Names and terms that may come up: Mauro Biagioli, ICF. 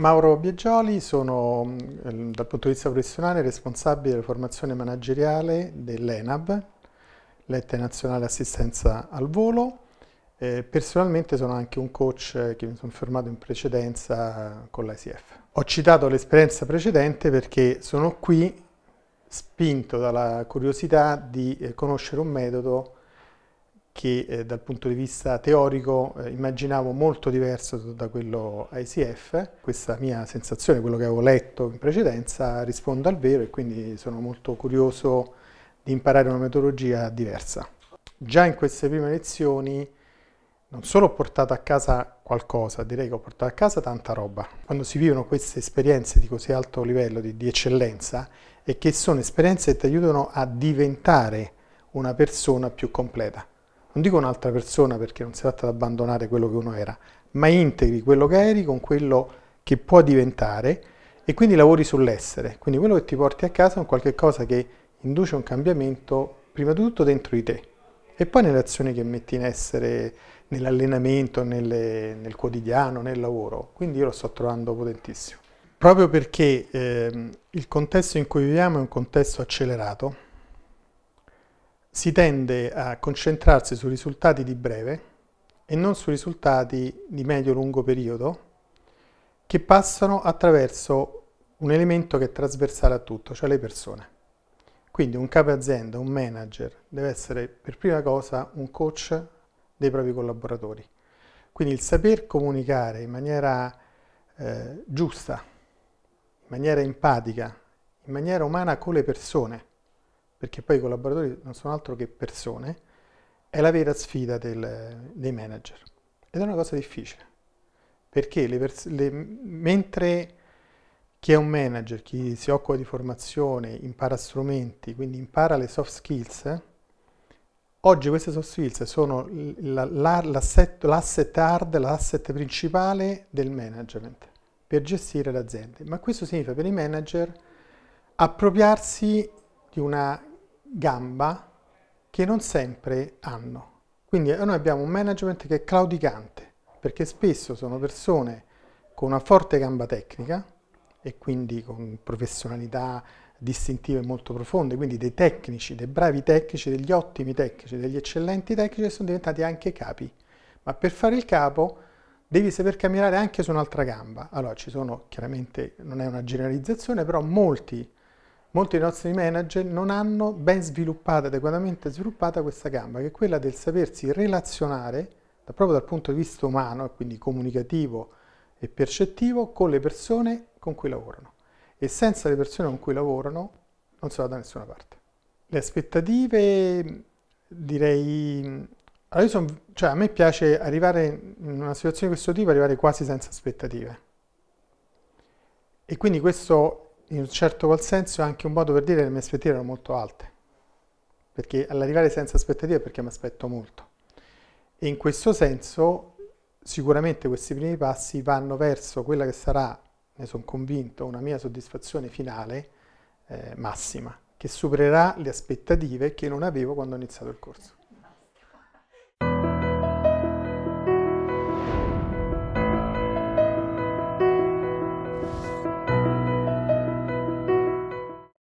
Mauro Biagioli, sono dal punto di vista professionale responsabile della formazione manageriale dell'ENAV, l'Ente Nazionale Assistenza al Volo. Personalmente sono anche un coach che mi sono formato in precedenza con l'ICF. Ho citato l'esperienza precedente perché sono qui spinto dalla curiosità di conoscere un metodo che dal punto di vista teorico immaginavo molto diverso da quello ICF. Questa mia sensazione, quello che avevo letto in precedenza, risponde al vero e quindi sono molto curioso di imparare una metodologia diversa. Già in queste prime lezioni non solo ho portato a casa qualcosa, direi che ho portato a casa tanta roba. Quando si vivono queste esperienze di così alto livello, di eccellenza, e che sono esperienze che ti aiutano a diventare una persona più completa. Non dico un'altra persona perché non si tratta di abbandonare quello che uno era, ma integri quello che eri con quello che può diventare e quindi lavori sull'essere. Quindi quello che ti porti a casa è qualcosa che induce un cambiamento prima di tutto dentro di te e poi nelle azioni che metti in essere nell'allenamento, nel quotidiano, nel lavoro. Quindi io lo sto trovando potentissimo. Proprio perché il contesto in cui viviamo è un contesto accelerato, si tende a concentrarsi su risultati di breve e non su risultati di medio-lungo periodo che passano attraverso un elemento che è trasversale a tutto, cioè le persone. Quindi un capo azienda, un manager, deve essere per prima cosa un coach dei propri collaboratori. Quindi il saper comunicare in maniera giusta, in maniera empatica, in maniera umana con le persone, perché poi i collaboratori non sono altro che persone, è la vera sfida dei manager. Ed è una cosa difficile, perché mentre chi è un manager, chi si occupa di formazione, impara strumenti, quindi impara le soft skills, oggi queste soft skills sono l'asset hard, l'asset principale del management per gestire l'azienda. Ma questo significa per i manager appropriarsi di una gamba che non sempre hanno. Quindi noi abbiamo un management che è claudicante, perché spesso sono persone con una forte gamba tecnica e quindi con professionalità distintive molto profonde, quindi dei tecnici, dei bravi tecnici, degli ottimi tecnici, degli eccellenti tecnici che sono diventati anche capi. Ma per fare il capo devi saper camminare anche su un'altra gamba. Allora ci sono, chiaramente non è una generalizzazione, però molti dei nostri manager non hanno ben sviluppata, adeguatamente sviluppata questa gamba, che è quella del sapersi relazionare proprio dal punto di vista umano, e quindi comunicativo e percettivo, con le persone con cui lavorano. E senza le persone con cui lavorano non si va da nessuna parte. Le aspettative, direi... Allora a me piace arrivare in una situazione di questo tipo, arrivare quasi senza aspettative. E quindi questo... in un certo qual senso è anche un modo per dire che le mie aspettative erano molto alte, perché all'arrivare senza aspettative è perché mi aspetto molto. E in questo senso sicuramente questi primi passi vanno verso quella che sarà, ne sono convinto, una mia soddisfazione finale massima, che supererà le aspettative che non avevo quando ho iniziato il corso.